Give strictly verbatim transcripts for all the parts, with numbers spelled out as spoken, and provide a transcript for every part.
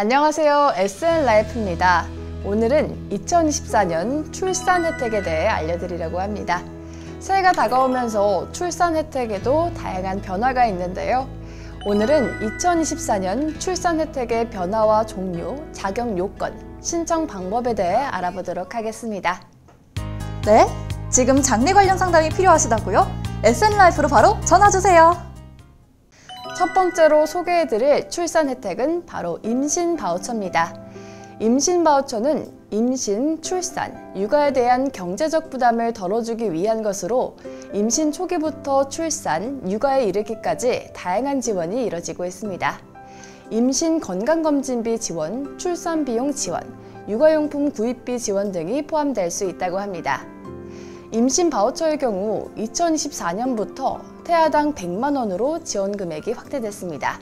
안녕하세요. 에스엔라이프입니다. 오늘은 이천이십사 년 출산 혜택에 대해 알려드리려고 합니다. 새해가 다가오면서 출산 혜택에도 다양한 변화가 있는데요. 오늘은 이천이십사 년 출산 혜택의 변화와 종류, 자격 요건, 신청 방법에 대해 알아보도록 하겠습니다. 네? 지금 장례 관련 상담이 필요하시다고요? 에스엔라이프로 바로 전화주세요. 첫 번째로 소개해드릴 출산 혜택은 바로 임신 바우처입니다. 임신 바우처는 임신, 출산, 육아에 대한 경제적 부담을 덜어주기 위한 것으로 임신 초기부터 출산, 육아에 이르기까지 다양한 지원이 이뤄지고 있습니다. 임신 건강검진비 지원, 출산비용 지원, 육아용품 구입비 지원 등이 포함될 수 있다고 합니다. 임신 바우처의 경우 이천이십사 년부터 태아당 백만 원으로 지원 금액이 확대됐습니다.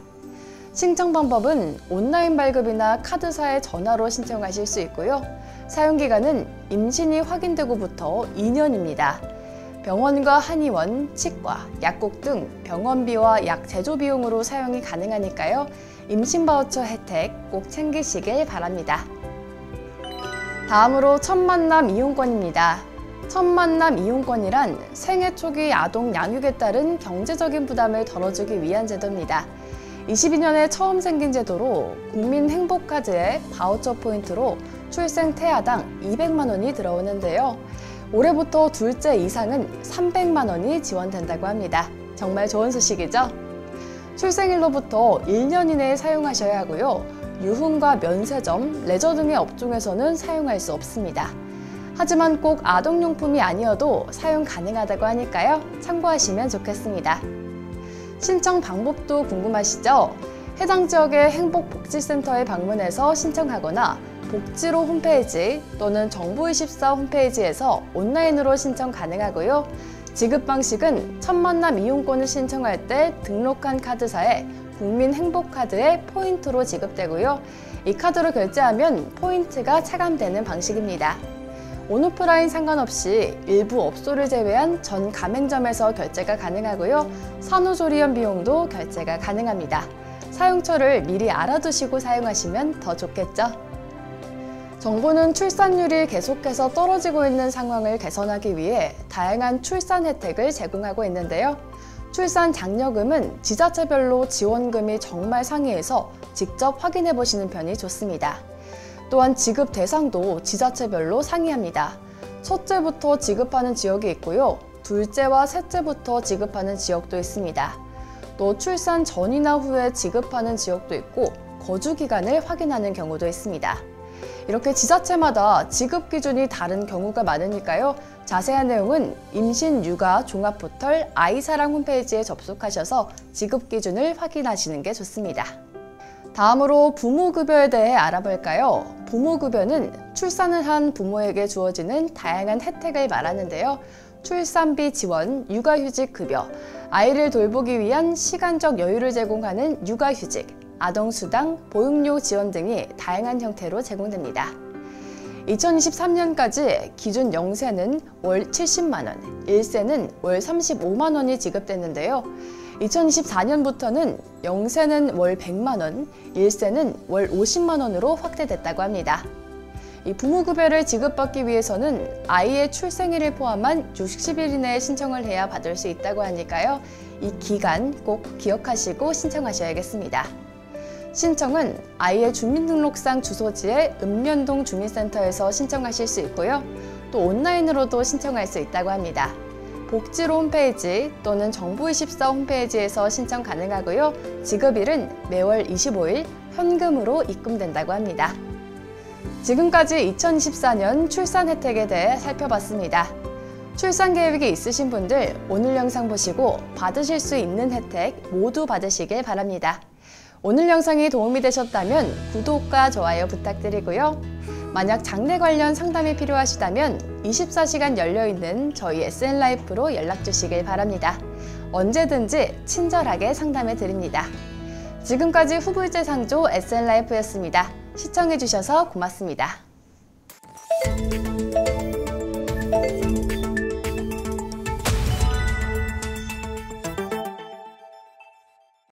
신청 방법은 온라인 발급이나 카드사에 전화로 신청하실 수 있고요. 사용기간은 임신이 확인되고부터 이 년입니다. 병원과 한의원, 치과, 약국 등 병원비와 약 제조 비용으로 사용이 가능하니까요. 임신 바우처 혜택 꼭 챙기시길 바랍니다. 다음으로 첫 만남 이용권입니다. 첫 만남 이용권이란 생애 초기 아동 양육에 따른 경제적인 부담을 덜어주기 위한 제도입니다. 이십이 년에 처음 생긴 제도로 국민행복카드에 바우처 포인트로 출생 태아당 이백만 원이 들어오는데요. 올해부터 둘째 이상은 삼백만 원이 지원된다고 합니다. 정말 좋은 소식이죠? 출생일로부터 일 년 이내에 사용하셔야 하고요. 유흥과 면세점, 레저 등의 업종에서는 사용할 수 없습니다. 하지만 꼭 아동용품이 아니어도 사용 가능하다고 하니까요. 참고하시면 좋겠습니다. 신청 방법도 궁금하시죠? 해당 지역의 행복복지센터에 방문해서 신청하거나 복지로 홈페이지 또는 정부이십사 홈페이지에서 온라인으로 신청 가능하고요. 지급 방식은 첫 만남 이용권을 신청할 때 등록한 카드사에 국민행복카드에 포인트로 지급되고요. 이 카드로 결제하면 포인트가 차감되는 방식입니다. 온오프라인 상관없이 일부 업소를 제외한 전 가맹점에서 결제가 가능하고요. 산후조리원 비용도 결제가 가능합니다. 사용처를 미리 알아두시고 사용하시면 더 좋겠죠? 정부는 출산율이 계속해서 떨어지고 있는 상황을 개선하기 위해 다양한 출산 혜택을 제공하고 있는데요. 출산 장려금은 지자체별로 지원금이 정말 상이해서 직접 확인해 보시는 편이 좋습니다. 또한 지급 대상도 지자체별로 상이합니다. 첫째부터 지급하는 지역이 있고요. 둘째와 셋째부터 지급하는 지역도 있습니다. 또 출산 전이나 후에 지급하는 지역도 있고 거주기간을 확인하는 경우도 있습니다. 이렇게 지자체마다 지급 기준이 다른 경우가 많으니까요. 자세한 내용은 임신육아종합포털 아이사랑 홈페이지에 접속하셔서 지급 기준을 확인하시는 게 좋습니다. 다음으로 부모급여에 대해 알아볼까요? 부모급여는 출산을 한 부모에게 주어지는 다양한 혜택을 말하는데요. 출산비 지원, 육아휴직 급여, 아이를 돌보기 위한 시간적 여유를 제공하는 육아휴직, 아동수당, 보육료 지원 등이 다양한 형태로 제공됩니다. 이천이십삼 년까지 기준 영세는 월 칠십만 원, 일세는 월 삼십오만 원이 지급됐는데요. 이천이십사 년부터는 영세는 월 백만 원, 일세는 월 오십만 원으로 확대됐다고 합니다. 이 부모급여를 지급받기 위해서는 아이의 출생일을 포함한 육십 일 이내에 신청을 해야 받을 수 있다고 하니까요. 이 기간 꼭 기억하시고 신청하셔야겠습니다. 신청은 아이의 주민등록상 주소지의 읍면동 주민센터에서 신청하실 수 있고요. 또 온라인으로도 신청할 수 있다고 합니다. 복지로 홈페이지 또는 정부이십사 홈페이지에서 신청 가능하고요. 지급일은 매월 이십오 일 현금으로 입금된다고 합니다. 지금까지 이천이십사 년 출산 혜택에 대해 살펴봤습니다. 출산 계획이 있으신 분들 오늘 영상 보시고 받으실 수 있는 혜택 모두 받으시길 바랍니다. 오늘 영상이 도움이 되셨다면 구독과 좋아요 부탁드리고요. 만약 장례 관련 상담이 필요하시다면 이십사 시간 열려있는 저희 에스엔라이프로 연락주시길 바랍니다. 언제든지 친절하게 상담해드립니다. 지금까지 후불제 상조 에스엔라이프였습니다. 시청해주셔서 고맙습니다.